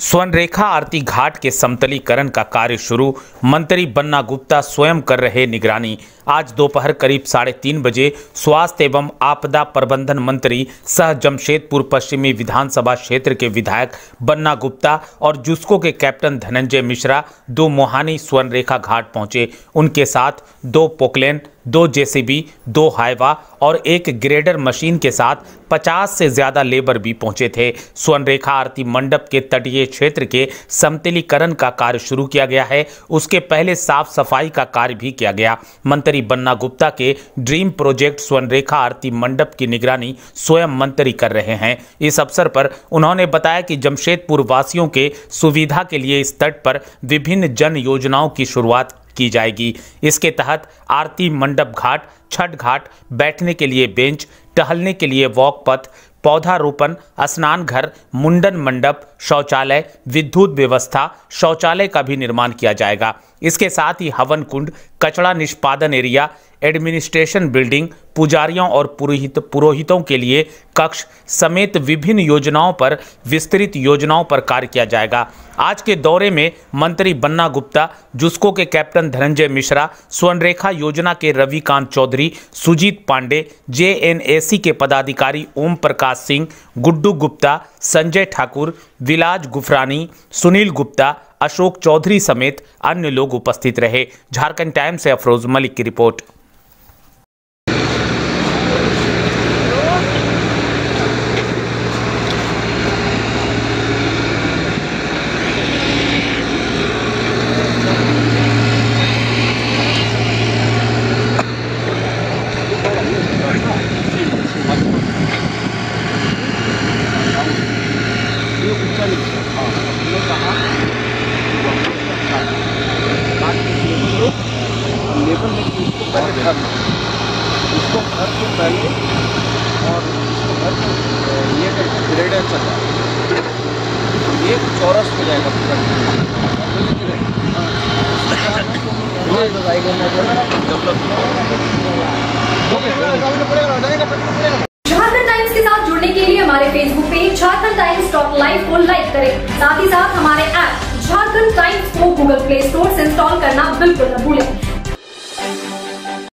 स्वर्णरेखा आरती घाट के समतलीकरण का कार्य शुरू, मंत्री बन्ना गुप्ता स्वयं कर रहे निगरानी। आज दोपहर करीब 3:30 बजे स्वास्थ्य एवं आपदा प्रबंधन मंत्री सह जमशेदपुर पश्चिमी विधानसभा क्षेत्र के विधायक बन्ना गुप्ता और जुस्को के कैप्टन धनंजय मिश्रा दो मोहानी स्वर्णरेखा घाट पहुंचे। उनके साथ 2 पोकलेन, 2 जेसीबी, 2 हाइवा और 1 ग्रेडर मशीन के साथ 50 से ज़्यादा लेबर भी पहुंचे थे। स्वर्णरेखा आरती मंडप के तटीय क्षेत्र के समतलीकरण का कार्य शुरू किया गया है। उसके पहले साफ सफाई का कार्य भी किया गया। मंत्री बन्ना गुप्ता के ड्रीम प्रोजेक्ट स्वर्णरेखा आरती मंडप की निगरानी स्वयं मंत्री कर रहे हैं। इस अवसर पर उन्होंने बताया कि जमशेदपुर वासियों के सुविधा के लिए इस तट पर विभिन्न जन योजनाओं की शुरुआत की जाएगी। इसके तहत आरती मंडप घाट, छठ घाट, बैठने के लिए बेंच, टहलने के लिए वॉक पथ, पौधारोपण, स्नान घर, मुंडन मंडप, शौचालय, विद्युत व्यवस्था, शौचालय का भी निर्माण किया जाएगा। इसके साथ ही हवन कुंड, कचरा निष्पादन एरिया, एडमिनिस्ट्रेशन बिल्डिंग, पुजारियों और पुरोहितों के लिए कक्ष समेत विभिन्न योजनाओं पर विस्तृत योजनाओं पर कार्य किया जाएगा। आज के दौरे में मंत्री बन्ना गुप्ता, जुस्को के कैप्टन धनंजय मिश्रा, स्वर्णरेखा योजना के रविकांत चौधरी, सुजीत पांडे, JNAC के पदाधिकारी ओम प्रकाश सिंह, गुड्डू गुप्ता, संजय ठाकुर, विलाज गुफरानी, सुनील गुप्ता, अशोक चौधरी समेत अन्य लोग उपस्थित रहे। झारखंड टाइम्स से अफरोज मलिक की रिपोर्ट। इसको घर के पहले और इसको घर के ये ग्रेडर चल रहा है, 1 चौरस हो जाएगा पूरा। झारखंड टाइम्स के साथ जुड़ने के लिए हमारे फेसबुक पेज jharkhandtimes.live को लाइक करें। साथ ही साथ हमारे ऐप झारखंड टाइम्स को Google Play Store से इंस्टॉल करना बिल्कुल न भूलें।